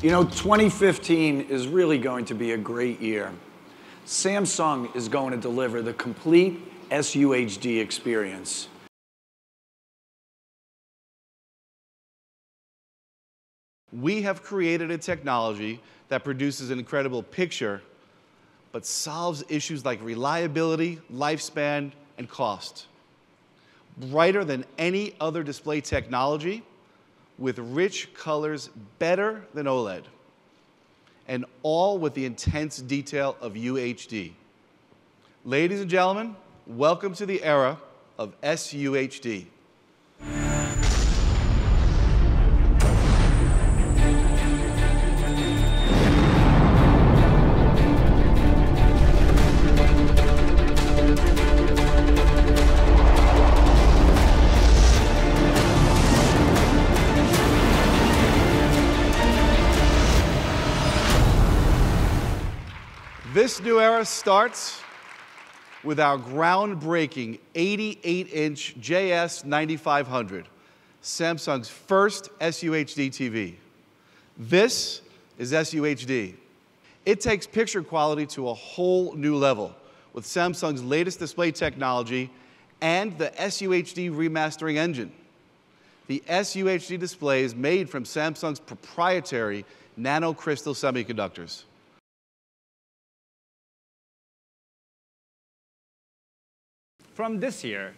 You know, 2015 is really going to be a great year. Samsung is going to deliver the complete SUHD experience. We have created a technology that produces an incredible picture, but solves issues like reliability, lifespan, and cost. Brighter than any other display technology, with rich colors better than OLED, and all with the intense detail of UHD. Ladies and gentlemen, welcome to the era of SUHD. This new era starts with our groundbreaking 88-inch JS9500, Samsung's first SUHD TV. This is SUHD. It takes picture quality to a whole new level with Samsung's latest display technology and the SUHD remastering engine. The SUHD display is made from Samsung's proprietary nanocrystal semiconductors. From this year,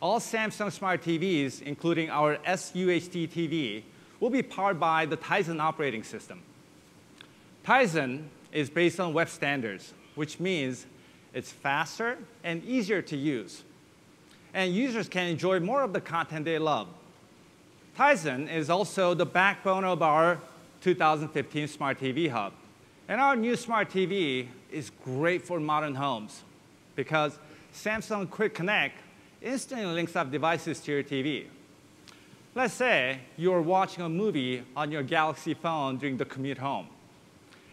all Samsung Smart TVs, including our SUHD TV, will be powered by the Tizen operating system. Tizen is based on web standards, which means it's faster and easier to use, and users can enjoy more of the content they love. Tizen is also the backbone of our 2015 Smart TV Hub, and our new Smart TV is great for modern homes because Samsung Quick Connect instantly links up devices to your TV. Let's say you're watching a movie on your Galaxy phone during the commute home.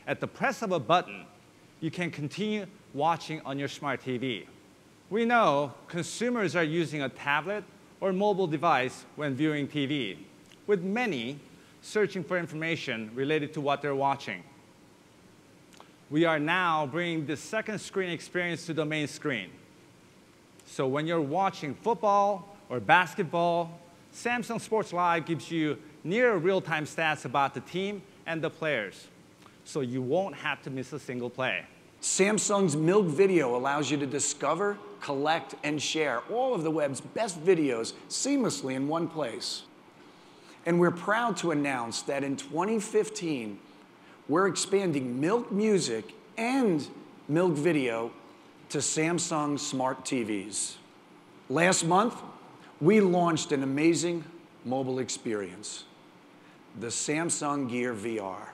At the press of a button, you can continue watching on your smart TV. We know consumers are using a tablet or mobile device when viewing TV, with many searching for information related to what they're watching. We are now bringing the second screen experience to the main screen. So when you're watching football or basketball, Samsung Sports Live gives you near real-time stats about the team and the players, so you won't have to miss a single play. Samsung's Milk Video allows you to discover, collect, and share all of the web's best videos seamlessly in one place. And we're proud to announce that in 2015, we're expanding Milk Music and Milk Video to Samsung Smart TVs. Last month, we launched an amazing mobile experience, the Samsung Gear VR.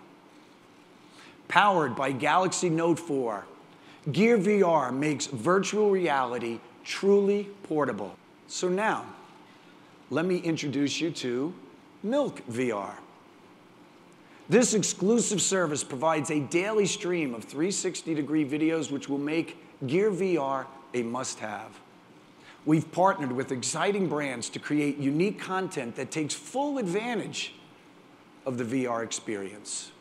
Powered by Galaxy Note 4, Gear VR makes virtual reality truly portable. So now, let me introduce you to Milk VR. This exclusive service provides a daily stream of 360-degree videos which will make Gear VR a must-have. We've partnered with exciting brands to create unique content that takes full advantage of the VR experience.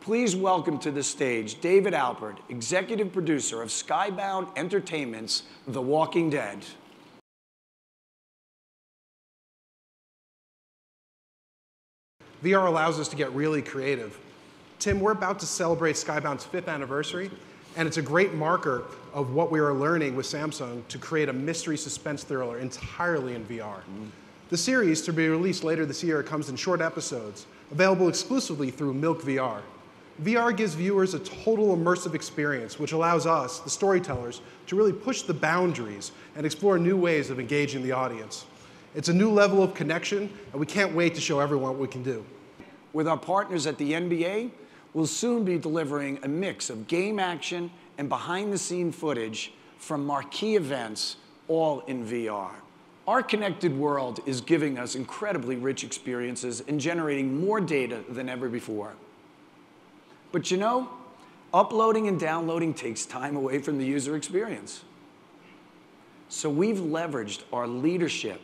Please welcome to the stage David Alpert, executive producer of Skybound Entertainment's The Walking Dead. VR allows us to get really creative. Tim, we're about to celebrate Skybound's 5th anniversary. And it's a great marker of what we are learning with Samsung to create a mystery suspense thriller entirely in VR. The series, to be released later this year, comes in short episodes, available exclusively through Milk VR. VR gives viewers a total immersive experience, which allows us, the storytellers, to really push the boundaries and explore new ways of engaging the audience. It's a new level of connection, and we can't wait to show everyone what we can do. With our partners at the NBA, we'll soon be delivering a mix of game action and behind-the-scenes footage from marquee events, all in VR. Our connected world is giving us incredibly rich experiences and generating more data than ever before. But you know, uploading and downloading takes time away from the user experience. So we've leveraged our leadership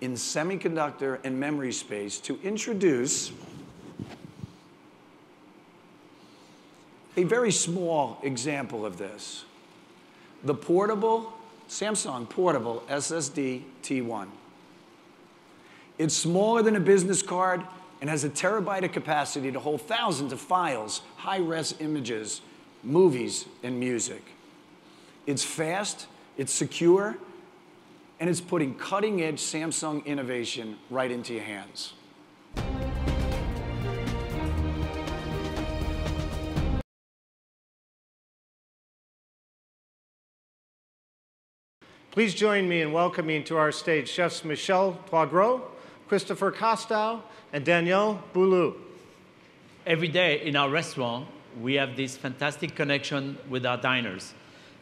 in semiconductor and memory space to introduce a very small example of this. The portable, Samsung portable SSD T1. It's smaller than a business card and has a terabyte of capacity to hold thousands of files, high-res images, movies, and music. It's fast, it's secure, and it's putting cutting-edge Samsung innovation right into your hands. Please join me in welcoming to our stage Chefs Michel Poirot, Christopher Costow, and Danielle Boulou. Every day in our restaurant, we have this fantastic connection with our diners.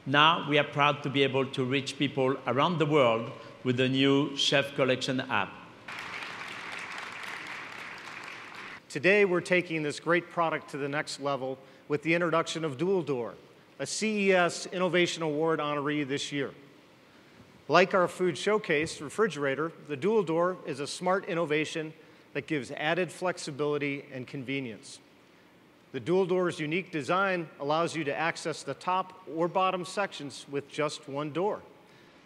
Now we are proud to be able to reach people around the world with the new Chef Collection app. Today we're taking this great product to the next level with the introduction of Dual Door, a CES Innovation Award honoree this year. Like our food showcase refrigerator, the Dual Door is a smart innovation that gives added flexibility and convenience. The Dual Door's unique design allows you to access the top or bottom sections with just one door.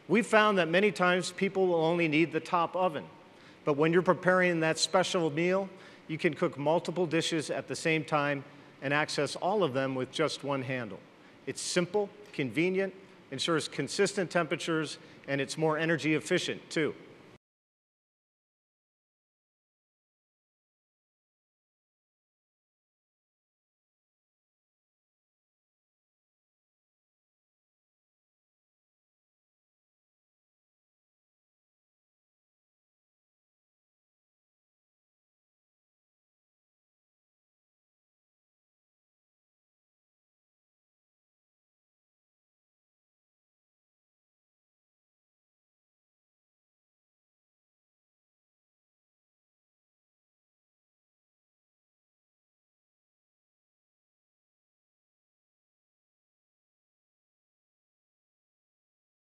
We've found that many times people will only need the top oven, but when you're preparing that special meal, you can cook multiple dishes at the same time and access all of them with just one handle. It's simple, convenient, ensures consistent temperatures, and it's more energy efficient, too.